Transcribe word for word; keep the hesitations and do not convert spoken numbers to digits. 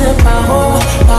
isn't my home.